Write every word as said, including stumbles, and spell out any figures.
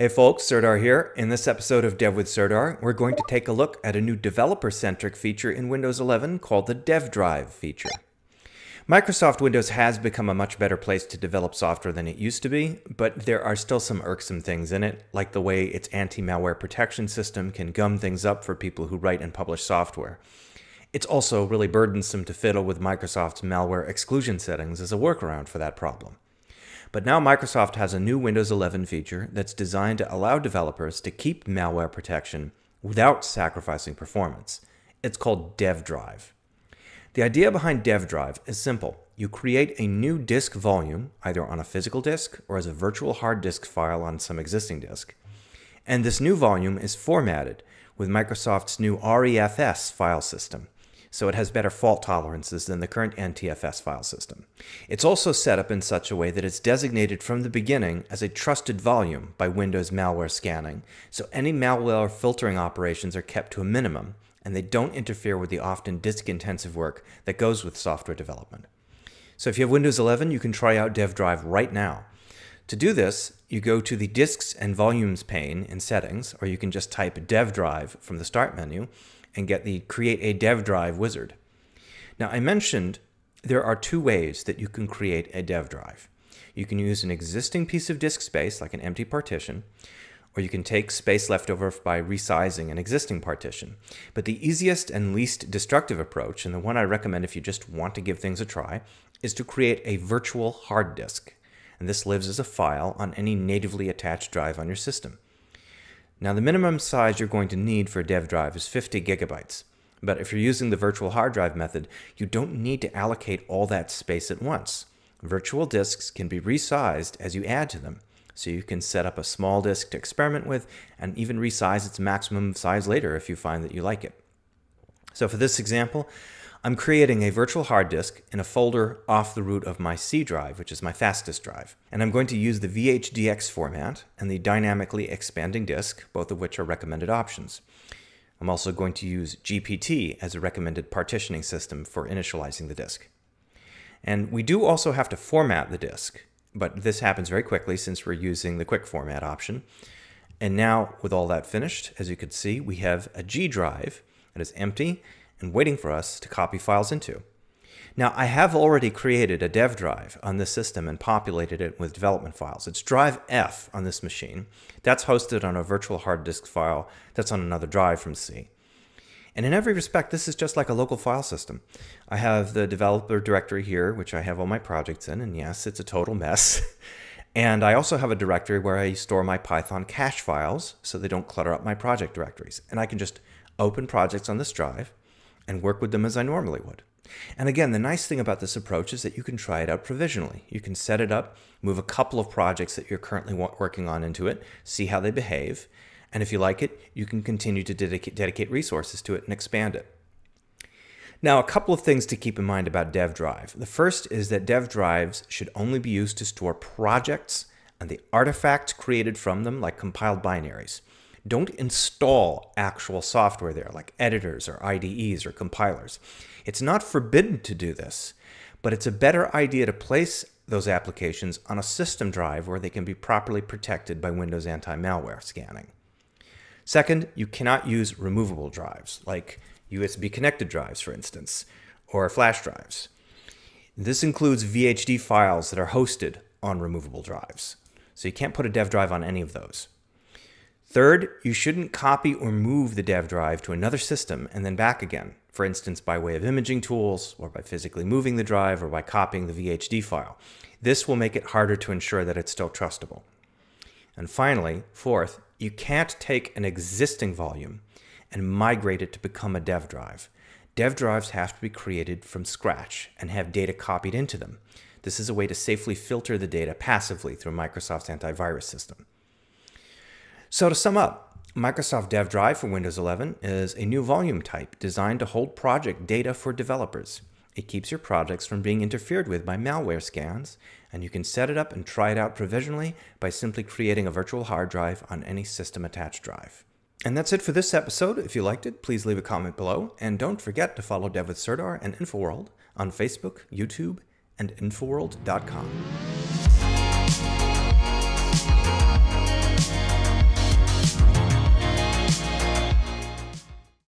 Hey folks, Serdar here. In this episode of Dev with Serdar, we're going to take a look at a new developer-centric feature in Windows eleven called the Dev Drive feature. Microsoft Windows has become a much better place to develop software than it used to be, but there are still some irksome things in it, like the way its anti-malware protection system can gum things up for people who write and publish software. It's also really burdensome to fiddle with Microsoft's malware exclusion settings as a workaround for that problem. But now Microsoft has a new Windows eleven feature that's designed to allow developers to keep malware protection without sacrificing performance. It's called Dev Drive. The idea behind Dev Drive is simple. You create a new disk volume, either on a physical disk or as a virtual hard disk file on some existing disk. And this new volume is formatted with Microsoft's new R E F S file system, so it has better fault tolerances than the current N T F S file system. It's also set up in such a way that it's designated from the beginning as a trusted volume by Windows malware scanning, so any malware filtering operations are kept to a minimum, and they don't interfere with the often disk-intensive work that goes with software development. So if you have Windows eleven, you can try out Dev Drive right now. To do this, you go to the Disks and Volumes pane in Settings, or you can just type Dev Drive from the Start menu and get the Create a Dev Drive wizard. Now, I mentioned there are two ways that you can create a Dev Drive. You can use an existing piece of disk space, like an empty partition, or you can take space left over by resizing an existing partition. But the easiest and least destructive approach, and the one I recommend if you just want to give things a try, is to create a virtual hard disk. And this lives as a file on any natively attached drive on your system. Now, the minimum size you're going to need for a Dev Drive is fifty gigabytes. But if you're using the virtual hard drive method, you don't need to allocate all that space at once. Virtual disks can be resized as you add to them. So you can set up a small disk to experiment with and even resize its maximum size later if you find that you like it. So for this example, I'm creating a virtual hard disk in a folder off the root of my C drive, which is my fastest drive. And I'm going to use the V H D X format and the dynamically expanding disk, both of which are recommended options. I'm also going to use G P T as a recommended partitioning system for initializing the disk. And we do also have to format the disk, but this happens very quickly since we're using the quick format option. And now with all that finished, as you can see, we have a G drive that is empty and waiting for us to copy files into. Now, I have already created a Dev Drive on this system and populated it with development files. It's drive F on this machine. That's hosted on a virtual hard disk file that's on another drive from C. And in every respect, this is just like a local file system. I have the developer directory here, which I have all my projects in, and yes, it's a total mess. And I also have a directory where I store my Python cache files so they don't clutter up my project directories. And I can just open projects on this drive and work with them as I normally would. And again, the nice thing about this approach is that you can try it out provisionally. You can set it up, move a couple of projects that you're currently working on into it, see how they behave, and if you like it, you can continue to dedicate, dedicate resources to it and expand it. Now, a couple of things to keep in mind about Dev Drive. The first is that Dev Drives should only be used to store projects and the artifacts created from them, like compiled binaries. Don't install actual software there, like editors or I D Es or compilers. It's not forbidden to do this, but it's a better idea to place those applications on a system drive where they can be properly protected by Windows anti-malware scanning. Second, you cannot use removable drives, like U S B-connected drives, for instance, or flash drives. This includes V H D files that are hosted on removable drives, so you can't put a Dev Drive on any of those. Third, you shouldn't copy or move the Dev Drive to another system and then back again, for instance, by way of imaging tools, or by physically moving the drive, or by copying the V H D file. This will make it harder to ensure that it's still trustable. And finally, fourth, you can't take an existing volume and migrate it to become a Dev Drive. Dev Drives have to be created from scratch and have data copied into them. This is a way to safely filter the data passively through Microsoft's antivirus system. So to sum up, Microsoft Dev Drive for Windows eleven is a new volume type designed to hold project data for developers. It keeps your projects from being interfered with by malware scans, and you can set it up and try it out provisionally by simply creating a virtual hard drive on any system-attached drive. And that's it for this episode. If you liked it, please leave a comment below, and don't forget to follow Dev with Serdar and InfoWorld on Facebook, YouTube, and InfoWorld dot com.